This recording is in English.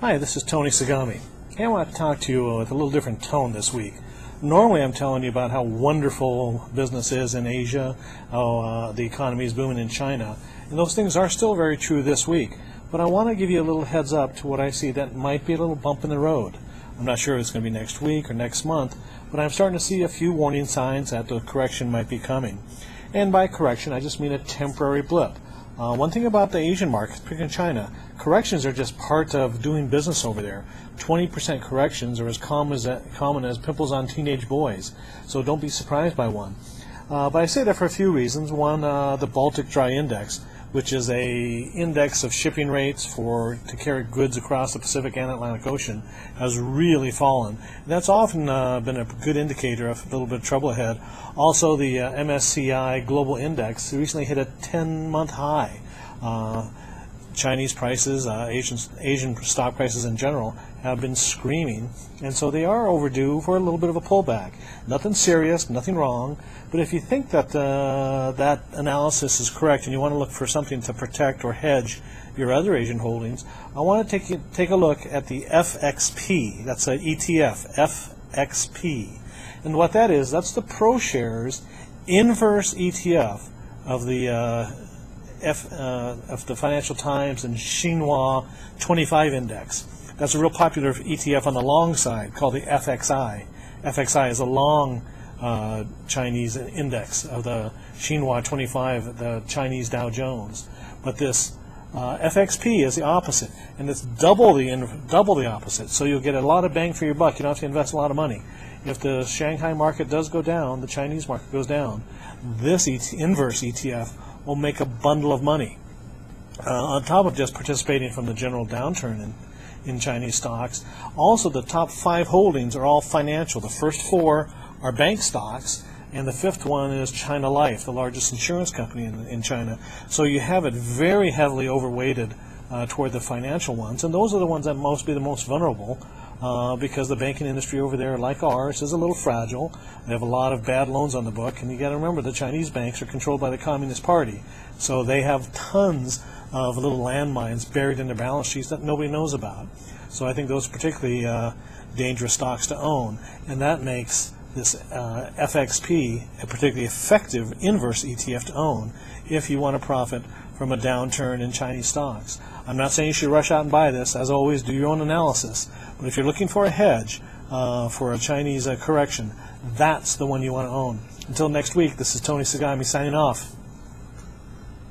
Hi, this is Tony Sagami. I want to talk to you with a little different tone this week. Normally I'm telling you about how wonderful business is in Asia, how the economy is booming in China, and those things are still very true this week. But I want to give you a little heads up to what I see that might be a little bump in the road. I'm not sure if it's going to be next week or next month, but I'm starting to see a few warning signs that the correction might be coming. And by correction, I just mean a temporary blip. One thing about the Asian markets, particularly China, corrections are just part of doing business over there. 20% corrections are as common as pimples on teenage boys, so don't be surprised by one. But I say that for a few reasons. One, the Baltic Dry Index, which is an index of shipping rates to carry goods across the Pacific and Atlantic Ocean, has really fallen. And that's often been a good indicator of a little bit of trouble ahead. Also, the MSCI Global Index recently hit a 10-month high. Chinese prices, Asian stock prices in general, have been screaming, and so they are overdue for a little bit of a pullback. Nothing serious, nothing wrong, but if you think that that analysis is correct and you want to look for something to protect or hedge your other Asian holdings, I want to take a look at the FXP. That's an ETF, FXP. And what that is, that's the ProShares inverse ETF of the of the Financial Times and Xinhua 25 index. That's a real popular ETF on the long side called the FXI. FXI is a long Chinese index of the Xinhua 25, the Chinese Dow Jones. But this FXP is the opposite, and it's double the opposite. So you'll get a lot of bang for your buck. You don't have to invest a lot of money. If the Shanghai market does go down, the Chinese market goes down, this inverse ETF will make a bundle of money on top of just participating from the general downturn in Chinese stocks. Also, the top 5 holdings are all financial. The first 4 are bank stocks, and the 5th one is China Life, the largest insurance company in China. So you have it very heavily overweighted toward the financial ones, and those are the ones that must be the most vulnerable because the banking industry over there, like ours, is a little fragile. They have a lot of bad loans on the book, and you got to remember the Chinese banks are controlled by the Communist Party, so they have tons of little landmines buried in their balance sheets that nobody knows about. So I think those are particularly dangerous stocks to own, and that makes this FXP a particularly effective inverse ETF to own if you want to profit from a downturn in Chinese stocks. I'm not saying you should rush out and buy this. As always, do your own analysis. But if you're looking for a hedge for a Chinese correction, that's the one you want to own. Until next week, this is Tony Sagami signing off.